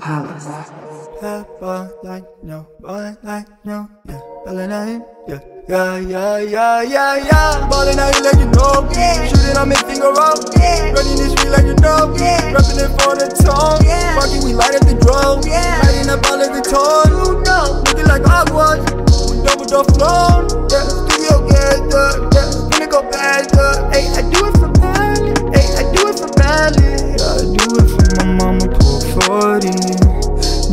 Palace. Ballin' out, yeah. Ballin' out, yeah. Yeah. Ballin' out, like you know. Shootin' on me, finger up. Running this street like you know. Rappin' it for the tongue. Fuckin' we light up the drone. Lightin' up all of the tone. Lookin' like Hogwarts. We double the flown. Yeah, studio get up. Yeah, finna go back up. Ayy, I do it for Bali. Yeah, I do it for my mama, cool 40.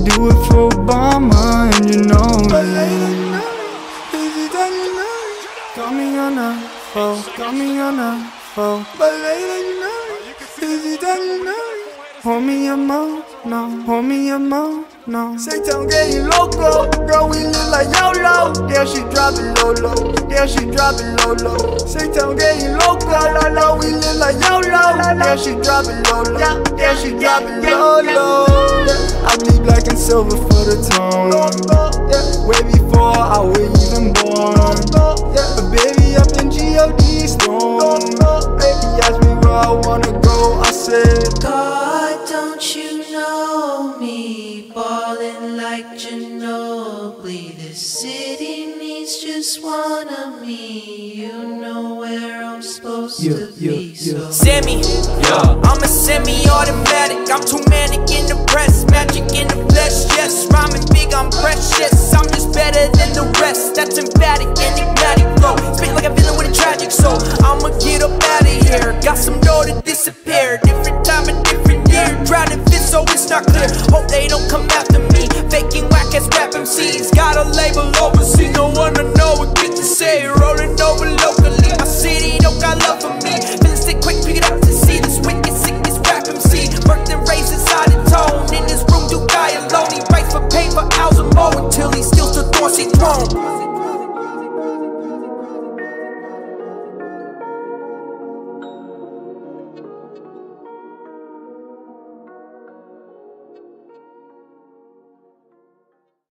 Do it for Obama, and you know me. Call me on the phone, but later you know it. Easy that you know it. Hold me a mo, no. Say time getting loco, girl, we live like YOLO. Yeah, she drop it low, low. Say time getting loco, la la, we live like YOLO. Yeah, she drop it low, low. I bleed black and silver for the tone. Way before I was even born. But baby, I've been G.O.D. stone. Baby, ask me where I wanna go, I said God, don't you know me? Ballin' like Ginobili. This city needs just one of me. You know where I'm supposed to be, so Sammy, I'm a semi-automatic. I'm too manic in the press, magic in the flesh. Yes, rhyming big, I'm precious. I'm just better than the rest. That's emphatic, enigmatic flow. Spit like a villain with a tragic soul. I'ma get up out.